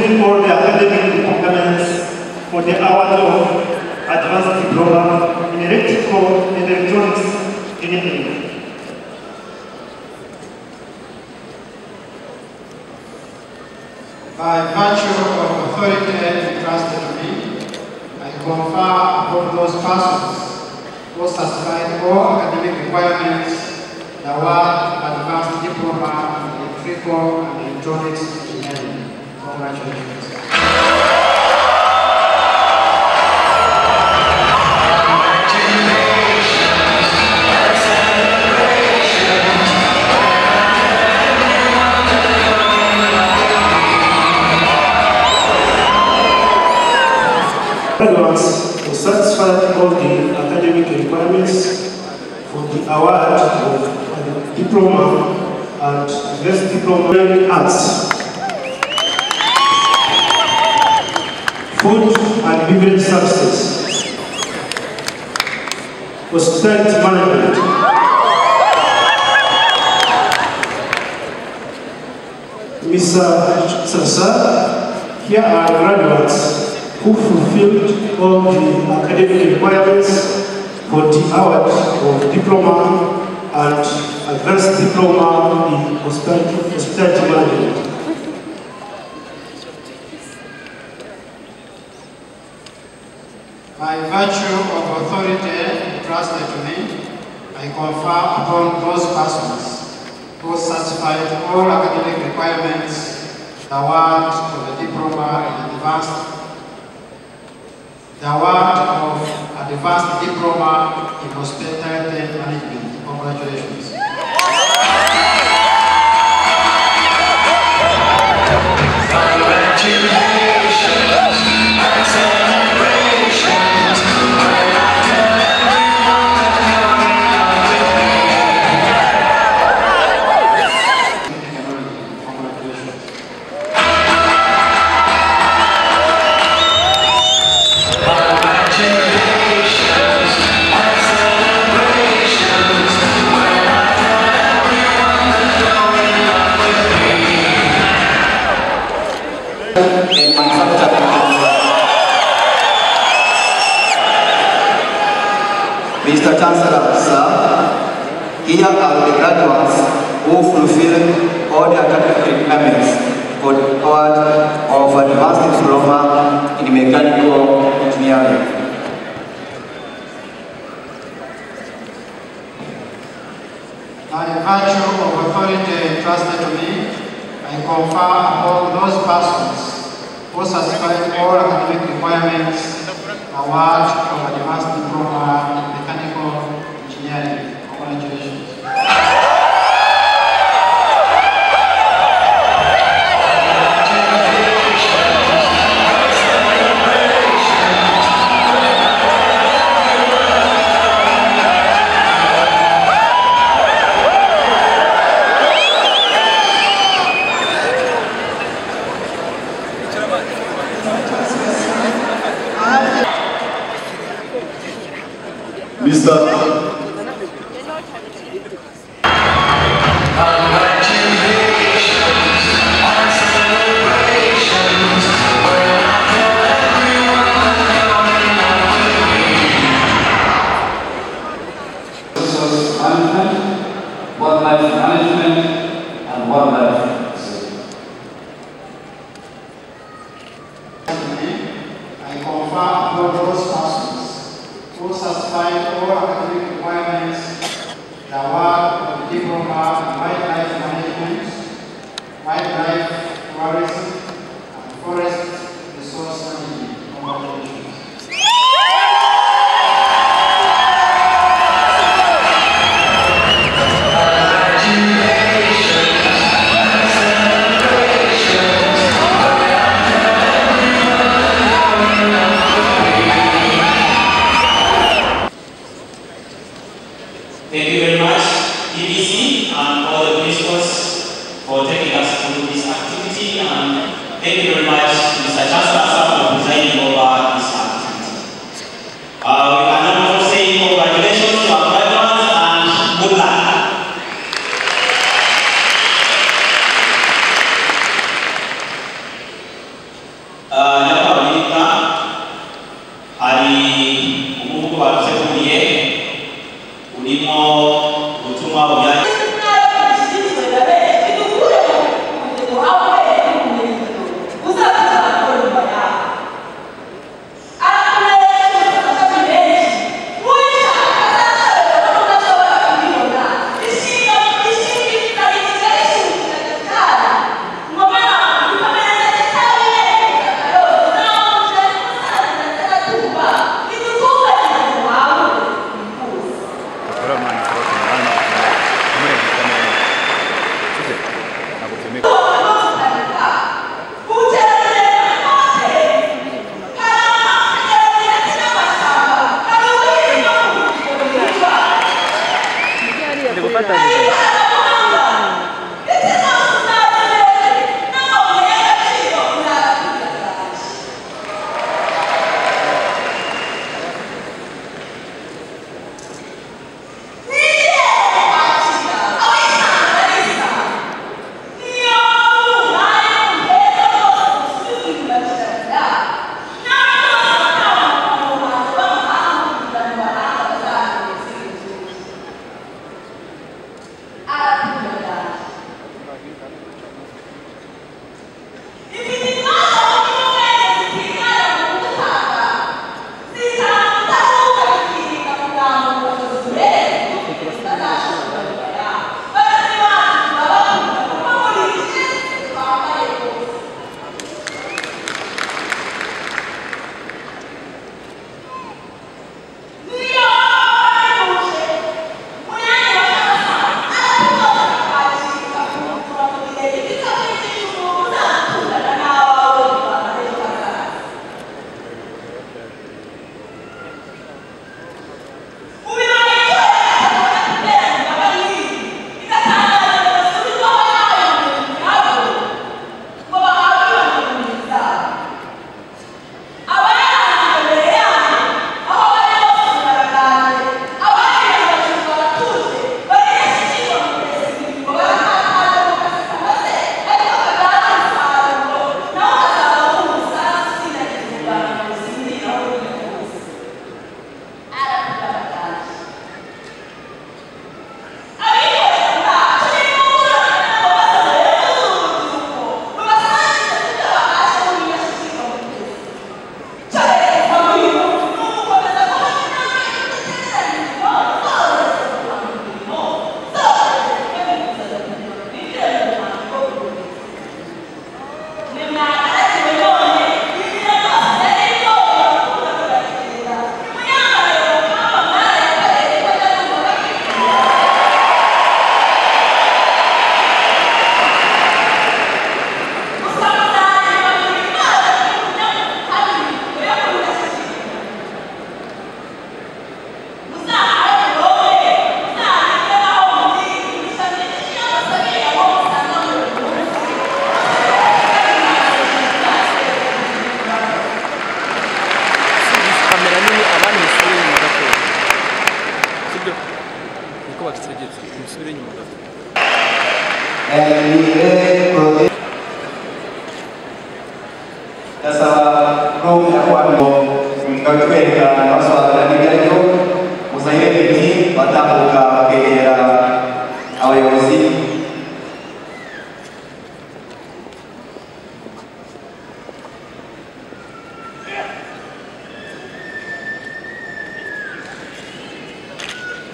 fulfilling all the academic requirements for the hour-long advanced diploma in electrical and electronics engineering. By virtue of authority entrusted to me, I confer upon those persons who satisfied all academic requirements the advanced diploma in electrical and electronics engineering. Congratulations. Graduates who satisfied all the academic requirements for the award of a diploma and best diploma in arts, food and beverage services, hospitality management, Mr. Samsa. Here are graduates who fulfilled all the academic requirements for the award of diploma and advanced diploma in hospitality management. By virtue of authority entrusted to me, I confer upon those persons who satisfied all academic requirements the award of the diploma in advanced the award of advanced diploma in hospitality management. Congratulations. Mr. Chancellor, sir, here are the graduates who fulfill all the academic requirements for the award of advanced diploma in mechanical engineering. By virtue of authority entrusted to me, I confer upon those persons who satisfied all academic requirements award of advanced diploma in mechanical engineering. Congratulations.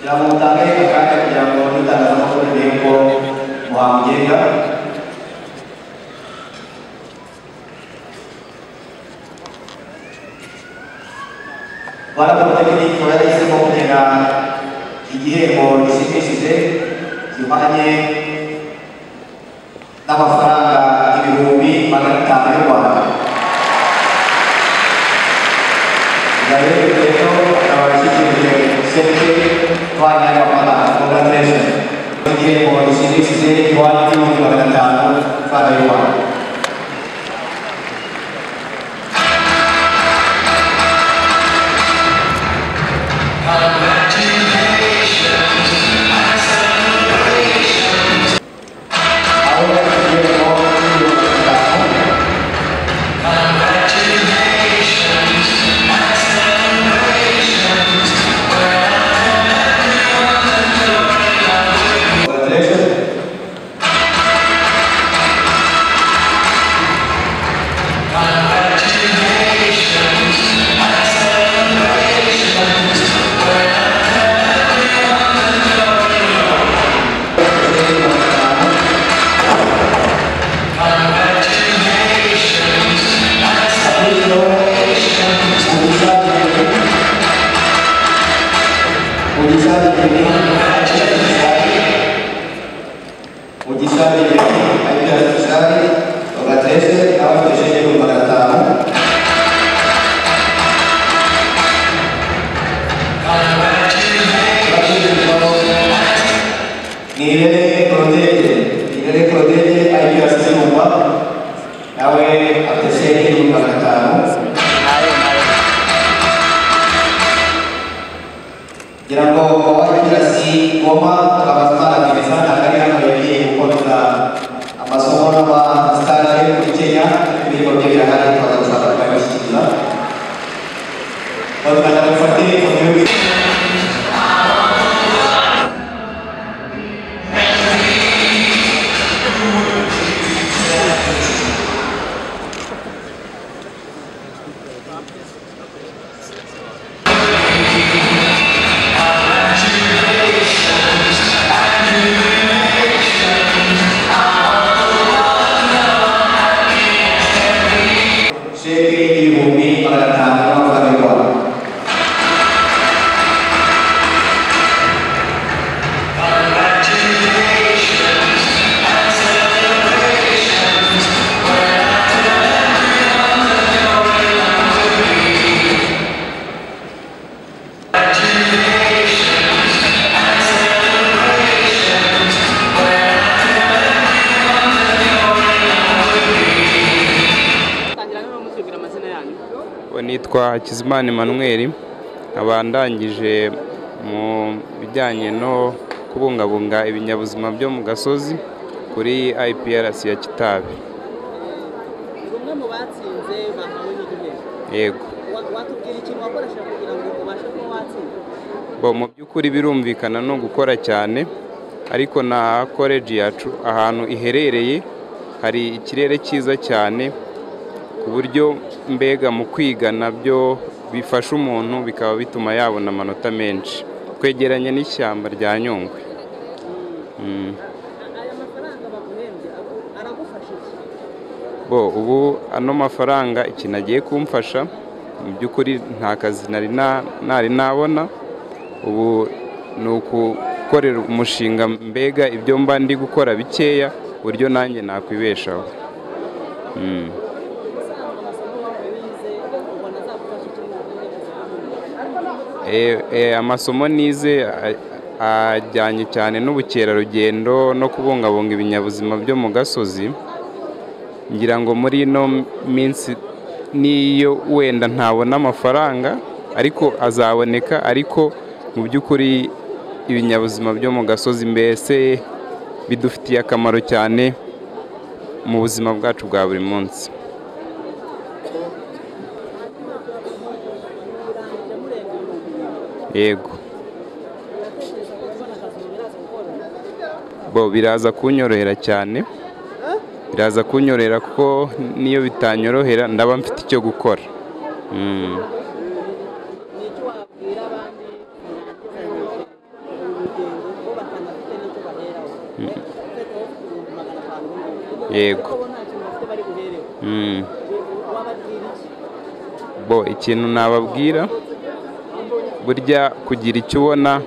na mutake kakaya kujambo nita na mwoto ndengo muhamjenga wala kutekini kurele isi mwotenga igihe mo isimisize yubanye na mafaranga ibihumbi magana wala Jadi itu kalau di sini sendiri banyak apa-apa congratulations. Jadi kalau di sini sendiri buat tim kita dalam karyawan. Hakizimana Emmanuel abandangije mu bijyanye no kubungabunga ibinyabuzima byo mu gasozi kuri IPRS ya Kitabi. Umwe mu batsinze bahawe n'igihembo. Yego. Watubwira ikintu wakoresha kugira ngo ubashe kuba watsinda? Bo mu by'ukuri birumvikana no gukora cyane ariko na college yacu ahantu iherereye hari ikirere cyiza cyane uburyo mbega mu kwiga nabyo bifasha umuntu bikaba bituma yabona amanota menshi kwegeranye n'ishyamba rya Nyungwe. Aya mafaranga baguhembye aragufasha iki? Bo ubu ano mafaranga ikinagiye kumfasha mu by'ukuri nta kazi nari nabona ubu nukukorera umushinga mbega ibyo mba ndi gukora bikeya buryo nanjye nakwibeshaho. Amasomo nize ajyanye cyane n'ubukerarugendo no kubungabunga ibinyabuzima byo mu gasozi ngira ngo muri ino minsi niyo wenda ntabona amafaranga ariko azaboneka ariko mu by'ukuri ibinyabuzima byo mu gasozi mbese bidufitiye akamaro cyane mu buzima bwacu bwa buri munsi. Yego. Bo biraza kunyorohera kuko niyo bitanyorohera ndaba mfite icyo gukora. yego bo ikintu nababwira burya kugira icyo ubona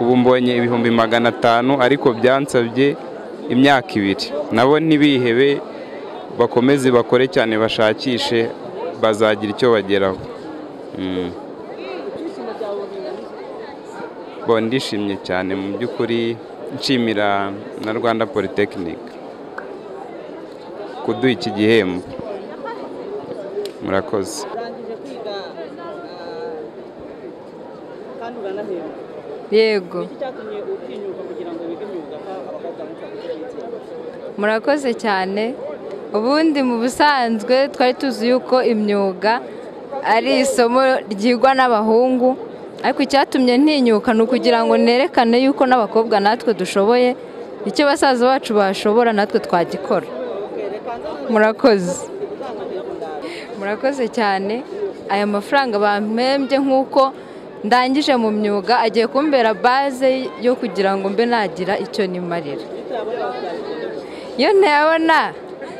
ubu mbonye 500 ariko byansabye imyaka 2 nabo nibihebe bakomeze bakore cyane bashakishe bazagira icyo bageraho bo ndishimye cyane mu byukuri nshimira na Rwanda Polytechnic kuduha iki gihembo murakoze yego murakoze cyane ubundi mu busanzwe twari tuzi yuko imyuga ari isomo ryigwa n'abahungu ariko cyatumye ntinyuka nukugira ngo nerekane yuko n'abakobwa natwe dushoboye icyo basaza bacu bashobora natwe twagikora murakoze murakoze cyane aya mafaranga bampembye nkuko ndangije mu myuga agiye kumbera base yo kugira ngo mbe nagira icyo nimarira yo ntabona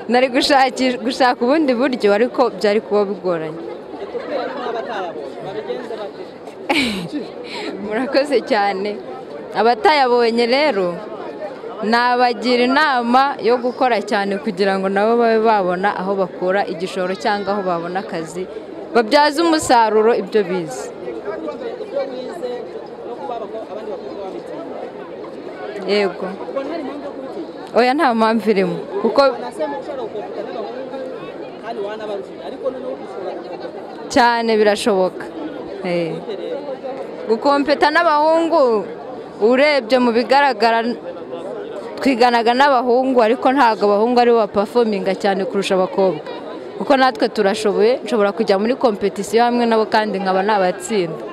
nari gushaka ubundi buryo ariko byari kuba bigoranye murakoze cyane abatayabonye rero nabagira inama yo gukora cyane kugira ngo nabo babe babona aho bakora igishoro cyangwa aho babona akazi babyaza umusaruro ibyo bize yego oya nta mpamvu irimo kuko cyane birashoboka gukompeta n'abahungu urebye mu bigaragara twiganaga n'abahungu ariko ntago abahungu ari wa performinga cyane kurusha abakobwa kuko natwe turashoboye nshobora kujya muri competition hamwe nabo kandi nkaba nabatsinda